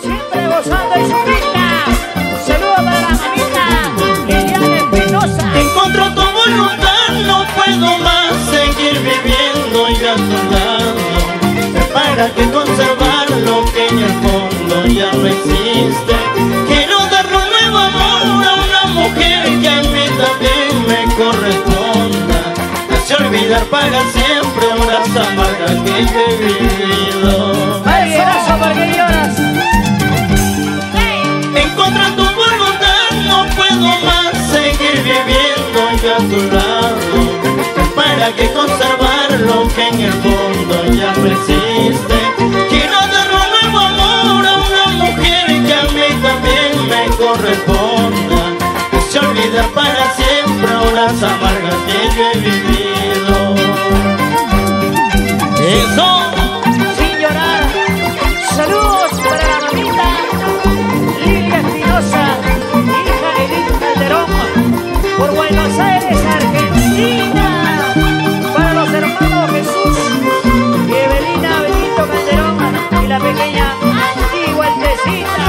siempre gozando y Sumbilca. Saludos para la manita Lilia Espinoza. Encontro tu voluntad, no puedo más seguir viviendo y a tu lado. ¿Para qué conservar lo que en el fondo ya no existe? Quiero dar un nuevo amor a una mujer que a mí también me corresponda. Hace olvidar para siempre horas amargas que he vivido. ¡Ay, gracias, por qué lloras! Encontrando tu voluntad, no puedo más seguir viviendo yo a tu lado. ¿Para qué conservar lo que en el fondo ya no existe? Quiero dar un nuevo amor a una mujer que a mí también me corresponda. Se olvidar para siempre horas amargas que yo he vivido. ¡Eso! Sin llorar. Saludos para la mamita Lilia Espinoza, hija de Benito Calderón, por Buenos Aires, Argentina. Para los hermanos Jesús y Evelina, Benito Calderón y la pequeña Antigua Altecita.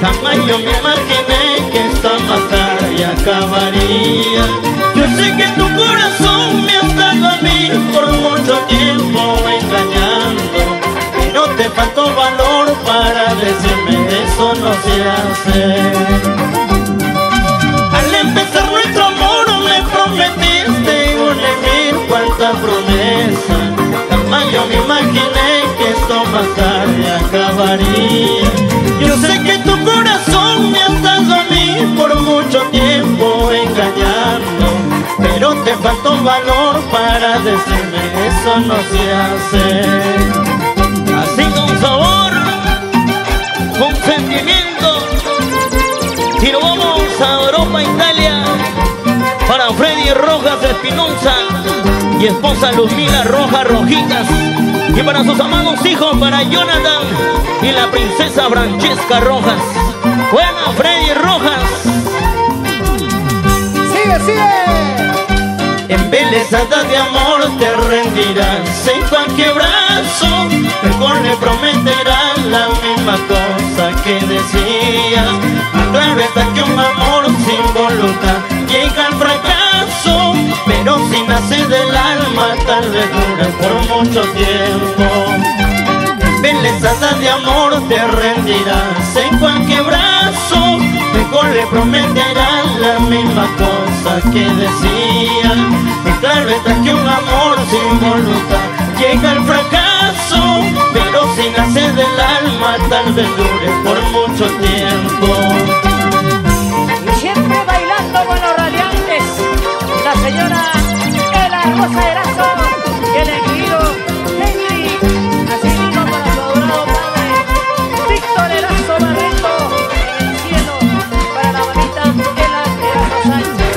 Jamás yo me imaginé que esta batalla acabaría. Yo sé que tu corazón me ha estado a mí por mucho tiempo engañando. Y no te faltó valor para decirme eso no se hace. Al empezar nuestro amor me prometiste unir cuánta promesa. Jamás yo me imaginé que esta batalla acabaría. Yo sé que tu corazón me ha estado a mí por mucho tiempo engañando, pero te faltó valor para decirme eso no se hace. Así con sabor, con sentimiento, si nos vamos a Europa, Italia, para Freddy Rojas Espinosa y esposa Luzmila Rojas Rojitas. Y para sus amados hijos, para Jonathan y la princesa Francesca Rojas. Bueno, Freddy Rojas. ¡Sigue, sigue! Embelezada de amor te rendirás en cualquier brazo. Mejor le prometerás la misma cosa que decías. Más claro está que un amor sin voluntad llega al fracaso. Pero si nace del alma, tal vez dura por mucho tiempo. Embelezada de amor te rendirás en cualquier brazo. Mejor le prometerás la misma cosa que decías. Más claro está que un amor sin voluntad llega al fracaso. Pero si nace del alma, tal vez dure por mucho tiempo. Señora, el hermosa de Lazo, que le pido, Henry, así mismo para su adorado padre, Víctor Erazo Barreto, en el cielo, para la mamita Angela de Sánchez.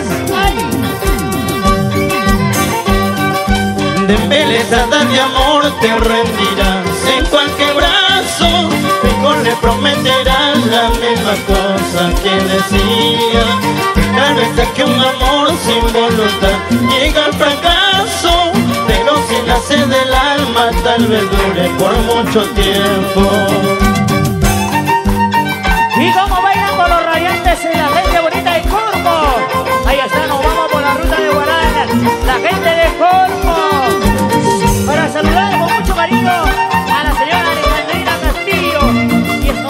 ¡Ay! De embelezada de amor te rendirás en cualquier brazo, mejor le prometerás la misma cosa que decía. Claro está que un amor sin voluntad llega al fracaso, pero si nace del alma tal vez dure por mucho tiempo. Y como bailan con los radiantes y la gente bonita de Corpo, ahí está, nos vamos por la ruta de Guarán, la gente de Corpo, para saludar con mucho cariño a la señora Alejandrina Castillo y a su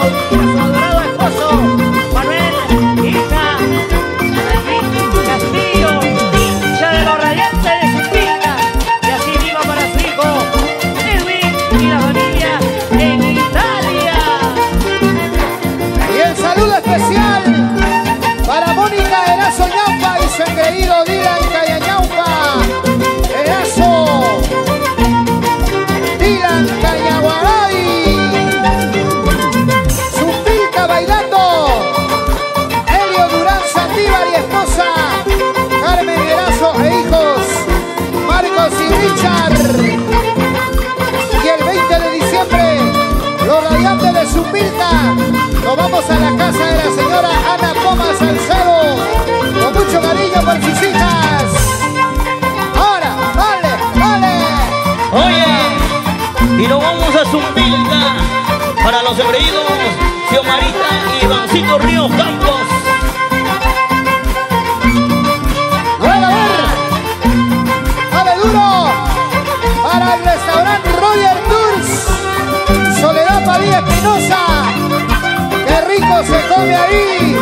adorado esposo. Y la familia en Italia. aplauso por sus hijas. Ahora, ole, ole. Oye, y nos vamos a Sumbilca para los engreídos Xiomarita y Bancito Ríos Campos. A ver duro para el restaurante Roger Tours, Soledad Padilla Espinosa. Qué rico se come ahí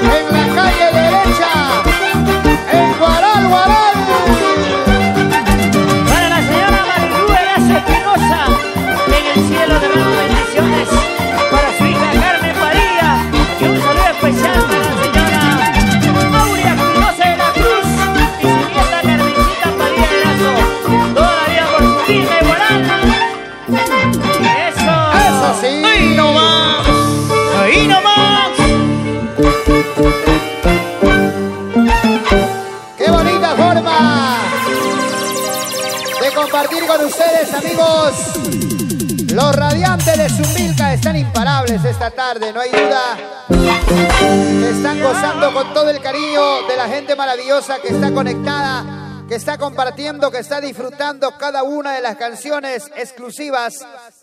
en la calle derecha. Con ustedes, amigos, los radiantes de Sumbilca están imparables esta tarde, no hay duda. Están gozando con todo el cariño de la gente maravillosa que está conectada, que está compartiendo, que está disfrutando cada una de las canciones exclusivas